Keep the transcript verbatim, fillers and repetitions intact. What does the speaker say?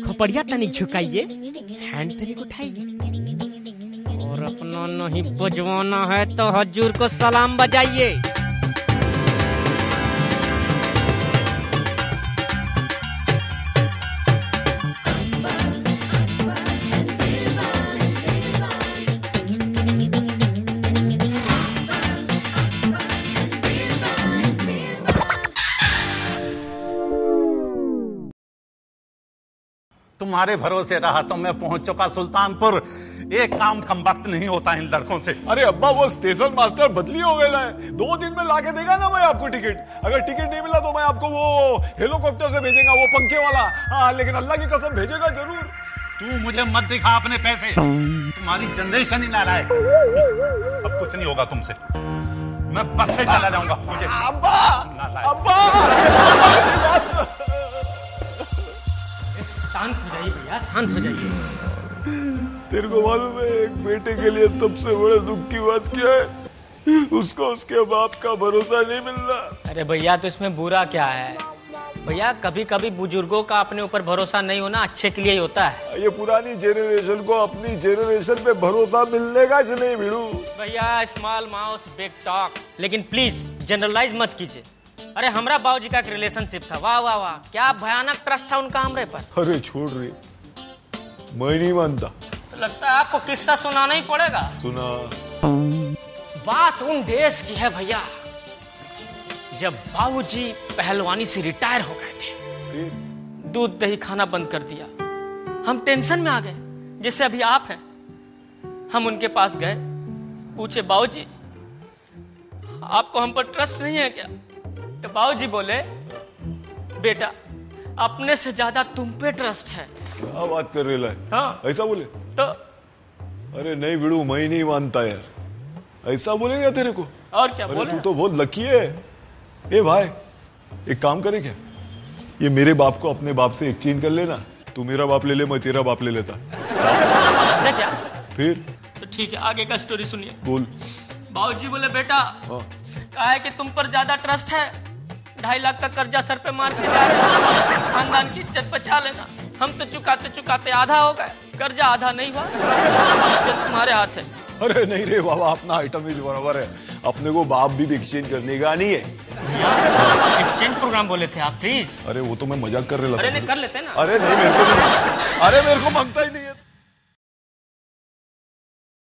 खपड़िया तनी झुकाइए, हैंड तनिक उठाइए और अपना नहीं बजवाना है तो हजूर को सलाम बजाइए। तुम्हारे भरोसे रहा तो मैं पहुंच चुका सुल्तानपुर। एक काम कम वक्त नहीं होता इन लड़कों से। अरे अब्बा, वो स्टेशन मास्टर बदली हो गया है, दो दिन में लाके देगा ना मैं आपको टिकट। अगर टिकट नहीं मिला तो मैं आपको वो हेलीकॉप्टर से भेजेगा, वो पंखे वाला। हाँ, लेकिन अल्लाह की कसम भेजेगा जरूर। तू मुझे मत दिखा अपने पैसे, तुम्हारी जनरेशन ही ना रहा है। अब कुछ नहीं होगा तुमसे, मैं बस से चला जाऊंगा। मुझे अब्बा, अब्बा शांत हो जाइए भैया, शांत हो जाइए। तेरे को मालूम है एक बेटे के लिए सबसे बड़ा दुख की बात क्या है? उसको उसके बाप का भरोसा नहीं मिलना। अरे भैया, तो इसमें बुरा क्या है? भैया, कभी कभी बुजुर्गों का अपने ऊपर भरोसा नहीं होना अच्छे के लिए ही होता है। ये पुरानी जेनरेशन को अपनी जेनरेशन पे भरोसा मिलने का नहीं भिड़ू। भैया, स्मॉल माउथ बिग टॉक, लेकिन प्लीज जनरलाइज मत कीजिए। अरे हमारा बाबूजी का एक रिलेशनशिप था, वाह वाह वाह, क्या भयानक ट्रस्ट था उनका हमरे पर। अरे छोड़ रे, मैं नहीं मानता। तो लगता है आपको किस्सा सुनाना ही पड़ेगा। सुना। बात उन देश की है भैया, जब बाबूजी पहलवानी से रिटायर हो गए थे। दूध दही खाना बंद कर दिया, हम टेंशन में आ गए, जैसे अभी आप हैं। हम उनके पास गए, पूछे बाबूजी आपको हम पर ट्रस्ट नहीं है क्या? तो बाबूजी बोले बेटा, अपने से ज्यादा तुम पे ट्रस्ट है। क्या बात कर रहे हैं? हाँ। ऐसा बोले तो? अरे नहीं बिड़ू, मैं नहीं मानता यार। ऐसा बोलेगा तेरे को? और क्या बोले? तू तो बहुत लकी है। ए भाई, एक काम करे क्या, ये मेरे बाप को अपने बाप से एक्सचेंज कर लेना। तू मेरा बाप ले ले, मैं तेरा बाप ले लेता। ऐसा क्या? फिर तो ठीक है, आगे का स्टोरी सुनिए। बोल। बाबूजी बोले बेटा, कहा है कि तुम पर ज्यादा ट्रस्ट है, ढाई लाख का कर्जा सर पे मार के जा रहे, खानदान की इज्जत बचा लेना। हम तो चुकाते चुकाते आधा हो गए, कर्जा आधा नहीं हुआ, तो तुम्हारे हाथ है। अरे नहीं रे बाबा, अपना आइटम ही बराबर है, अपने को बाप भी, भी एक्सचेंज करने का नहीं है। एक्सचेंज प्रोग्राम बोले थे आप, प्लीज। अरे वो तो मैं मजाक कर रहे। अरे नहीं, कर लेते ना। अरे नहीं, मेरे को अरे मेरे को मांगता ही नहीं है।